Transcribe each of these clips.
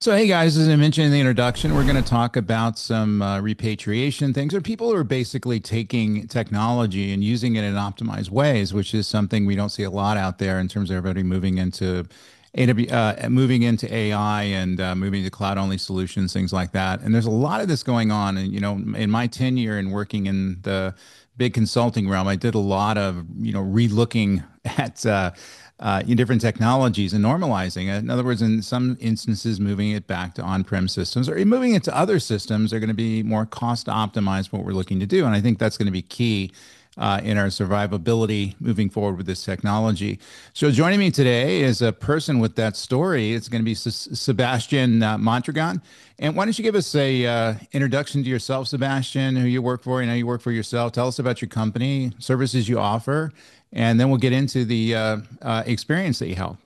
So, hey guys, as I mentioned in the introduction, we're going to talk about some repatriation things, or people who are basically taking technology and using it in optimized ways, which is something we don't see a lot out there in terms of everybody moving into AWS, moving into AI and moving to cloud-only solutions, things like that. And there's a lot of this going on. And, you know, in my tenure and working in the big consulting realm, I did a lot of, you know, relooking at in different technologies and normalizing it. In other words, in some instances, moving it back to on-prem systems or moving it to other systems are going to be more cost optimized for what we're looking to do. And I think that's going to be key in our survivability moving forward with this technology. So joining me today is a person with that story. It's going to be Sebastian Mondragon. And why don't you give us a introduction to yourself, Sebastian, who you work for and how you work for yourself. Tell us about your company, services you offer, and then we'll get into the experience that you held.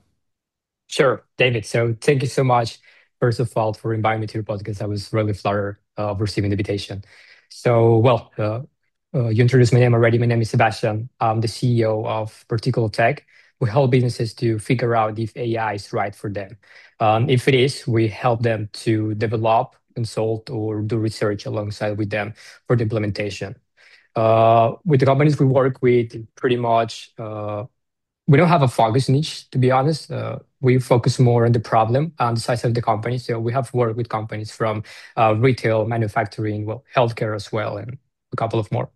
Sure, David. So thank you so much, first of all, for inviting me to your podcast. I was really flattered of receiving the invitation. So, well, you introduced my name already. My name is Sebastian. I'm the CEO of Particula Tech. We help businesses to figure out if AI is right for them. If it is, we help them to develop, consult, or do research alongside with them for the implementation. With the companies we work with, pretty much, we don't have a focus niche, to be honest. We focus more on the problem and the size of the company. So we have worked with companies from retail, manufacturing, well, healthcare as well, and a couple of more.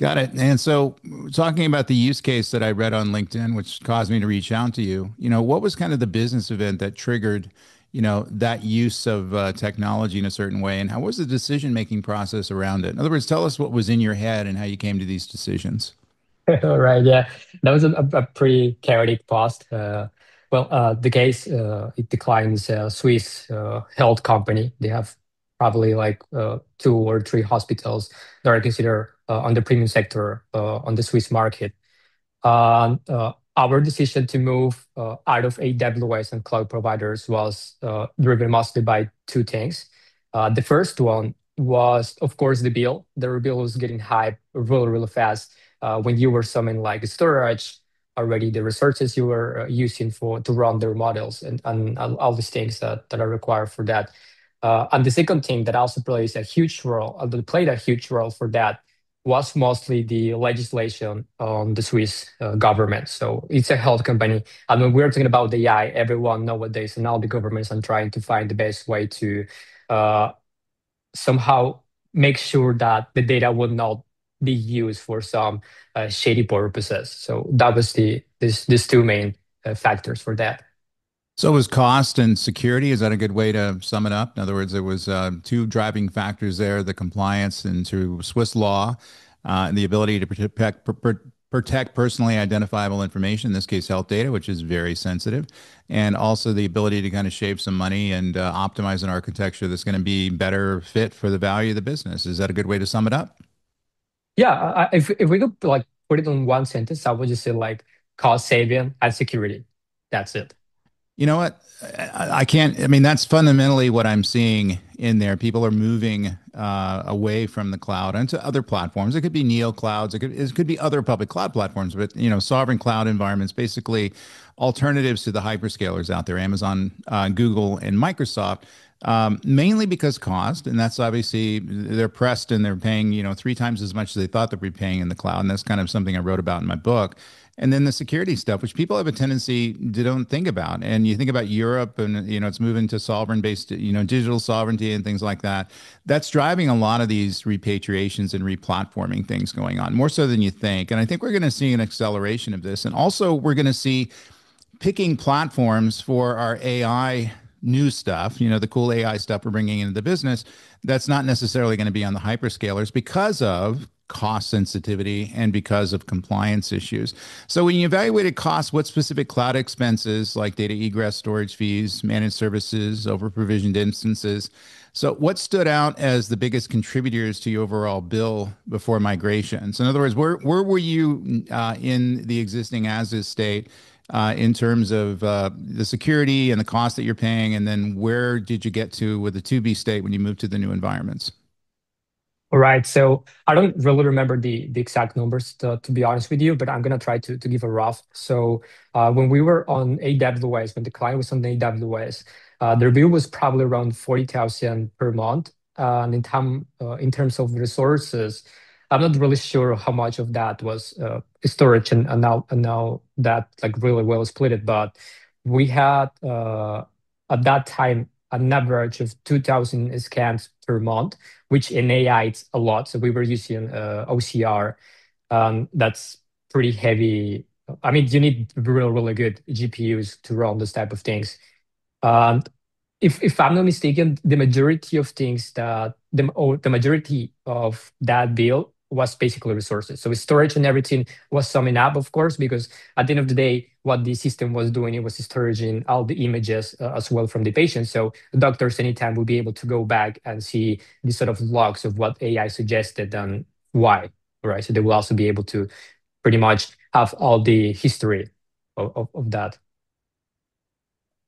Got it. And so talking about the use case that I read on LinkedIn, which caused me to reach out to you, you know, what was kind of the business event that triggered, you know, that use of technology in a certain way? And how was the decision-making process around it? In other words, tell us what was in your head and how you came to these decisions. All right. Yeah, that was a pretty chaotic past. The case, it declines a Swiss health company. They have probably like 2 or 3 hospitals that are considered on the premium sector on the Swiss market. Our decision to move out of AWS and cloud providers was driven mostly by 2 things. The first one was, of course, the bill. The bill was getting high really, really fast. When you were summing like storage, already the resources you were using to run their models and all these things that are required for that. And the second thing that also plays a huge role, that played a huge role for that, was mostly the legislation on the Swiss government. So it's a health company. And when we're talking about AI, everyone nowadays and all the governments are trying to find the best way to somehow make sure that the data will not be used for some shady purposes. So that was these 2 main factors for that. So it was cost and security. Is that a good way to sum it up? In other words, there was 2 driving factors there, the compliance into Swiss law and the ability to protect personally identifiable information, in this case, health data, which is very sensitive, and also the ability to kind of shave some money and optimize an architecture that's going to be better fit for the value of the business. Is that a good way to sum it up? Yeah. If we could like put it in 1 sentence, I would just say like cost saving and security. That's it. You know what? I can't. I mean, that's fundamentally what I'm seeing in there. People are moving away from the cloud onto other platforms. It could be neo clouds. It could be other public cloud platforms. But you know, sovereign cloud environments, basically alternatives to the hyperscalers out there, Amazon, Google, and Microsoft. Mainly because cost, and that's obviously they're pressed and they're paying, you know, 3 times as much as they thought they'd be paying in the cloud. And that's kind of something I wrote about in my book. And then the security stuff, which people have a tendency to don't think about. And you think about Europe and, you know, it's moving to sovereign based, you know, digital sovereignty and things like that. That's driving a lot of these repatriations and replatforming things going on more so than you think. And I think we're going to see an acceleration of this. And also we're going to see picking platforms for our AI new stuff, you know, the cool AI stuff we're bringing into the business, that's not necessarily going to be on the hyperscalers because of cost sensitivity and because of compliance issues. So when you evaluated costs, what specific cloud expenses like data egress, storage fees, managed services, over-provisioned instances? So what stood out as the biggest contributors to your overall bill before migration? So in other words, where were you in the existing as-is state in terms of the security and the cost that you're paying, and then where did you get to with the to-be state when you moved to the new environments? All right. So I don't really remember the exact numbers, to be honest with you, but I'm going to try to give a rough. So when we were on AWS, when the client was on AWS, their bill was probably around $40,000 per month. And in terms of resources, I'm not really sure how much of that was storage and now that like really well split it. But we had at that time an average of 2,000 scans per month, which in AI it's a lot. So we were using OCR. That's pretty heavy. I mean, you need really, really good GPUs to run this type of things. If I'm not mistaken, the majority of that bill was basically resources. So storage and everything was summing up, of course, because at the end of the day, what the system was doing, it was storing all the images as well from the patient. So doctors anytime will be able to go back and see the sort of logs of what AI suggested and why, right? So they will also be able to pretty much have all the history of that.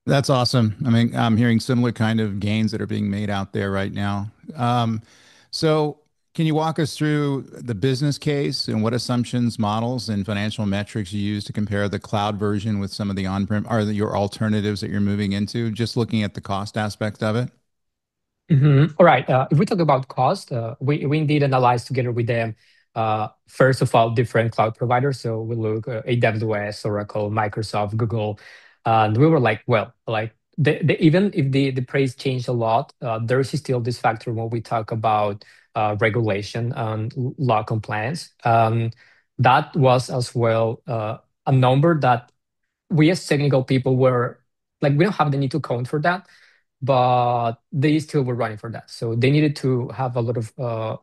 That's awesome. I mean, I'm hearing similar kind of gains that are being made out there right now. So can you walk us through the business case and what assumptions, models, and financial metrics you use to compare the cloud version with some of the on-prem or your alternatives that you're moving into, just looking at the cost aspect of it? Mm-hmm. All right. If we talk about cost, we indeed analyze together with them, first of all, different cloud providers. So we look at AWS, Oracle, Microsoft, Google. And we were like, well, like even if the price changed a lot, there's still this factor when we talk about regulation and law compliance. That was as well a number that we as technical people were like, we don't have the need to count for that, but they still were running for that. So they needed to have a lot of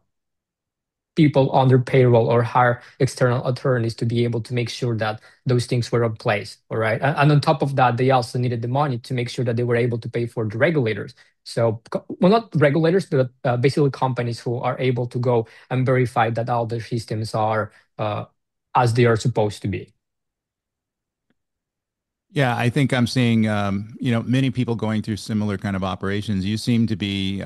people on their payroll or hire external attorneys to be able to make sure that those things were in place, all right? And on top of that, they also needed the money to make sure that they were able to pay for the regulators. So, well, not regulators, but basically companies who are able to go and verify that all their systems are as they are supposed to be. Yeah, I think I'm seeing, many people going through similar kind of operations. You seem to be,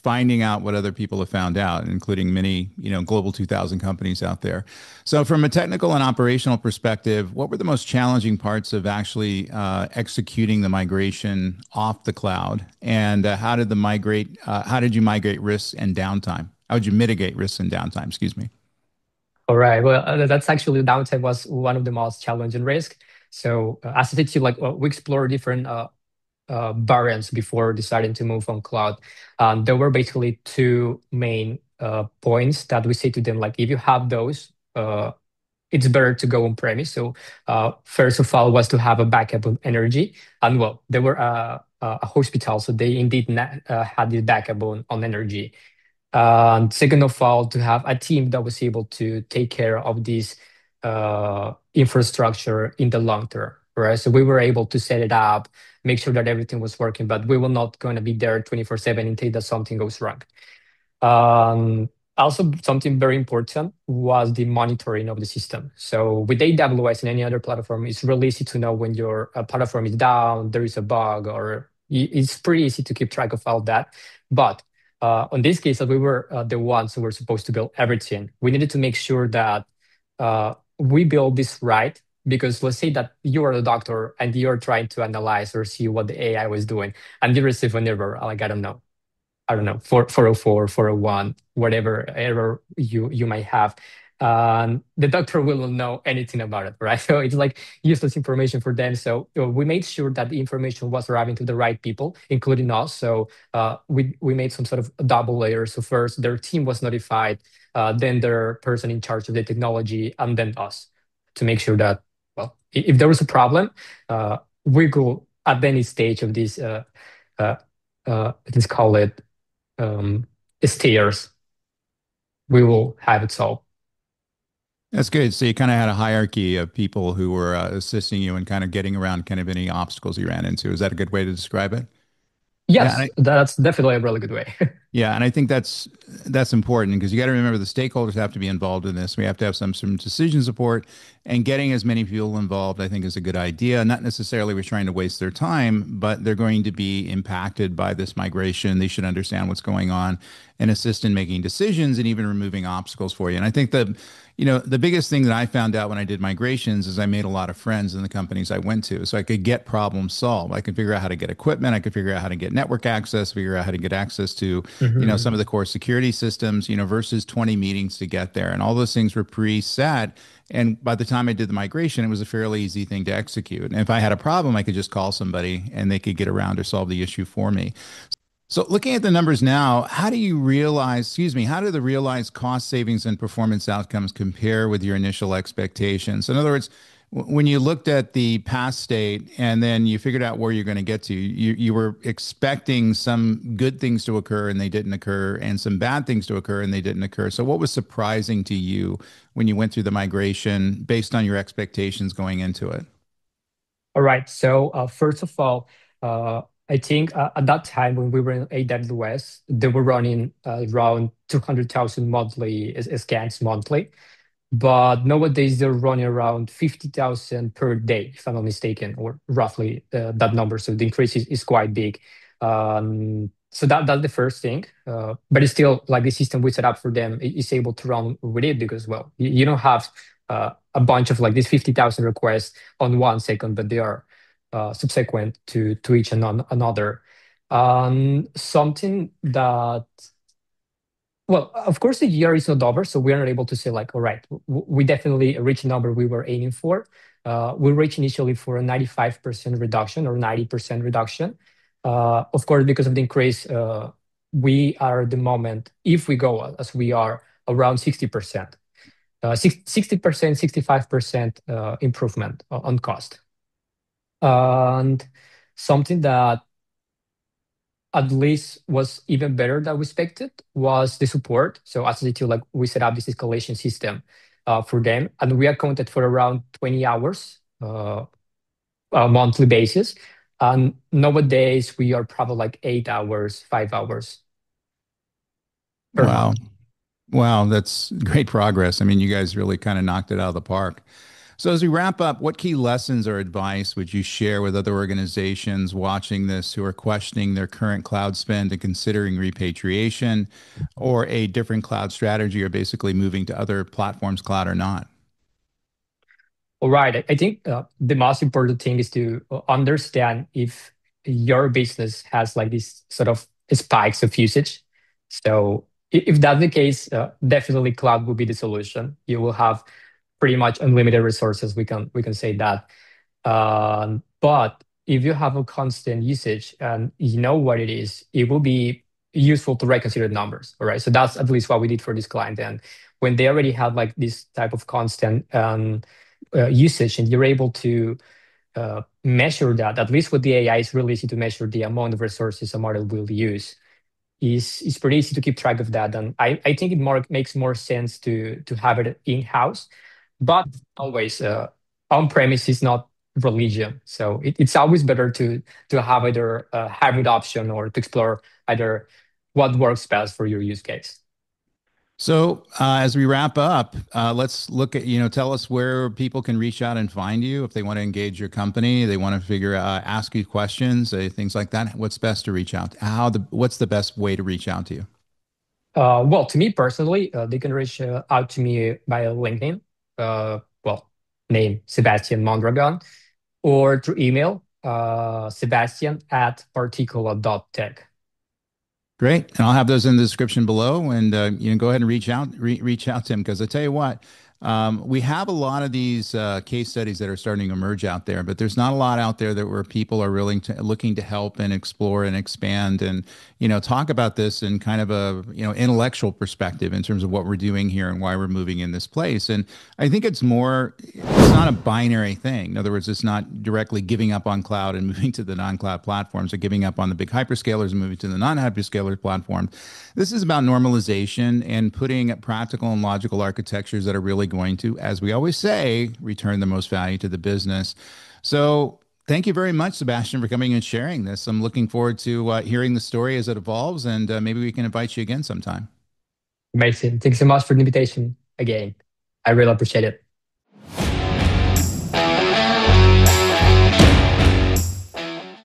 finding out what other people have found out, including many, global 2000 companies out there. So from a technical and operational perspective, what were the most challenging parts of actually executing the migration off the cloud? And how did you migrate risks and downtime? How would you mitigate risks and downtime? Excuse me. All right. Well, that's actually downtime was one of the most challenging risks. So as I said to you, we explore different variants before deciding to move on cloud. There were basically two main points that we say to them, like, if you have those, it's better to go on premise. So first of all was to have a backup of energy. And well, they were a hospital, so they indeed had the backup on energy. And second of all, to have a team that was able to take care of this infrastructure in the long term. Right? So we were able to set it up, make sure that everything was working, but we were not going to be there 24/7 in case that something goes wrong. Also, something very important was the monitoring of the system. So with AWS and any other platform, it's really easy to know when your platform is down, there is a bug, or it's pretty easy to keep track of all that. But on this case, we were the ones who were supposed to build everything. We needed to make sure that we build this right. Because let's say that you are a doctor and you're trying to analyze or see what the AI was doing, and you receive an error, like, I don't know, 404, 401, whatever error you might have. The doctor will know anything about it, right? So it's like useless information for them. So we made sure that the information was arriving to the right people, including us. So we made some sort of double layer. So first, their team was notified, then their person in charge of the technology, and then us, to make sure that, if there was a problem, we go at any stage of this, let's call it stairs, we will have it solved. That's good. So you kind of had a hierarchy of people who were assisting you and kind of getting around kind of any obstacles you ran into. Is that a good way to describe it? Yes, that's definitely a really good way. Yeah, and I think that's important, because you got to remember the stakeholders have to be involved in this. We have to have some decision support, and getting as many people involved, I think, is a good idea. Not necessarily we're trying to waste their time, but they're going to be impacted by this migration. They should understand what's going on and assist in making decisions and even removing obstacles for you. And I think the, you know, the biggest thing that I found out when I did migrations is I made a lot of friends in the companies I went to. So I could get problems solved. I could figure out how to get equipment. I could figure out how to get network access, figure out how to get access to, you know, some of the core security systems, you know, versus 20 meetings to get there. And all those things were preset. And by the time I did the migration, it was a fairly easy thing to execute. And if I had a problem, I could just call somebody and they could get around or solve the issue for me. So looking at the numbers now, how do you realize, how do the realized cost savings and performance outcomes compare with your initial expectations? In other words, when you looked at the past state and then you figured out where you're going to get to, you were expecting some good things to occur and they didn't occur, and some bad things to occur and they didn't occur. So what was surprising to you when you went through the migration based on your expectations going into it? All right. So first of all, I think at that time when we were in AWS, they were running around 200,000 monthly scans monthly, but nowadays they're running around 50,000 per day, if I'm not mistaken, or roughly that number. So the increase is quite big. So that's the first thing, but it's still like the system we set up for them is able to run with it, because well, you don't have a bunch of like these 50,000 requests on 1 second, but they are subsequent to each and another. Something that, well, of course the year is not over, so we are not able to say like, all right, we definitely reached the number we were aiming for. We reached initially for a 95% reduction or 90% reduction. Of course, because of the increase, we are at the moment, if we go as we are, around 60%, 65% improvement on cost. And something that at least was even better than we expected was the support. So as I said, like, we set up this escalation system for them, and we accounted for around 20 hours on a monthly basis. And nowadays we are probably like 8 hours, 5 hours. Wow. Wow, that's great progress. I mean, you guys really kind of knocked it out of the park. So as we wrap up, what key lessons or advice would you share with other organizations watching this who are questioning their current cloud spend and considering repatriation or a different cloud strategy, or basically moving to other platforms, cloud or not? All right. I think the most important thing is to understand if your business has like these sort of spikes of usage. So if that's the case, definitely cloud will be the solution. You will have pretty much unlimited resources, we can say that. But if you have a constant usage and you know what it is, it will be useful to reconsider numbers, all right? So that's at least what we did for this client. And when they already have like this type of constant usage, and you're able to measure that, at least with the AI, it's really easy to measure the amount of resources a model will use. It's pretty easy to keep track of that. And I think it makes more sense to have it in-house. But always, on-premise is not religion. So it's always better to have either a hybrid option or to explore either what works best for your use case. So as we wrap up, let's look at, tell us where people can reach out and find you if they want to engage your company, they want to figure out, ask you questions, things like that. What's best to reach out? What's the best way to reach out to you? Well, to me personally, they can reach out to me via LinkedIn. Name Sebastian Mondragon, or through email, sebastian@particula.tech. Great. And I'll have those in the description below, and go ahead and reach out to him. Cause I tell you what, we have a lot of these case studies that are starting to emerge out there, but there's not a lot out there that where people are really looking to help and explore and expand and, talk about this in kind of a, intellectual perspective in terms of what we're doing here and why we're moving in this place. And I think it's not a binary thing. In other words, it's not directly giving up on cloud and moving to the non-cloud platforms, or giving up on the big hyperscalers and moving to the non-hyperscaler platforms. This is about normalization and putting practical and logical architectures that are really going to, as we always say, return the most value to the business. So Thank you very much, Sebastian, for coming and sharing this. I'm looking forward to hearing the story as it evolves, and maybe we can invite you again sometime. Amazing. Thanks so much for the invitation again. I really appreciate it.